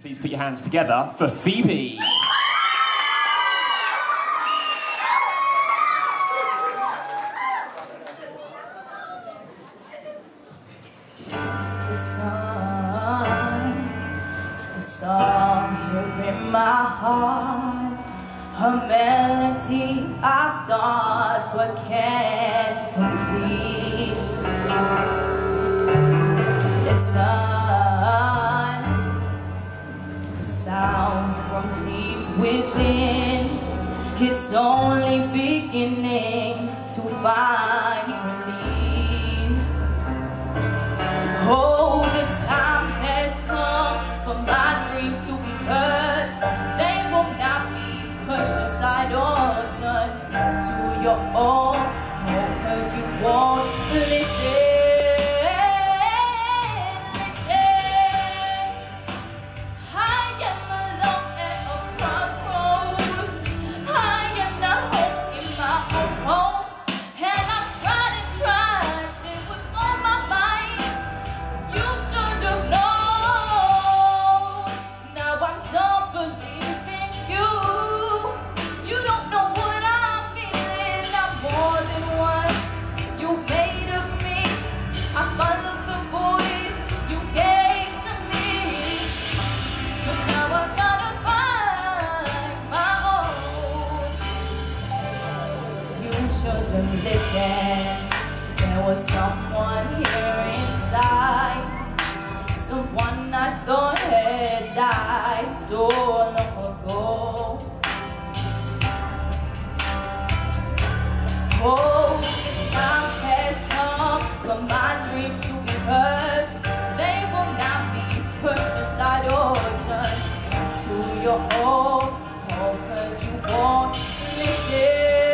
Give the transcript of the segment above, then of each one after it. Please put your hands together for Phoebe. Song here in my heart, a melody I start but can't complete. Listen to the sound from deep within. It's only beginning to find release. Oh, the time has come for my dreams to be heard. They will not be pushed aside or turned into your own, oh, cause you won't listen. I am alone at a crossroads. I am not home in my own home, and I've tried and tried, it was on my mind. You should have known. Shouldn't listen. There was someone here inside, someone I thought had died so long ago. Oh, the time has come for my dreams to be heard. They will not be pushed aside or turned into your own, oh, cause you won't listen.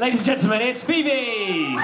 Ladies and gentlemen, it's Phoebe!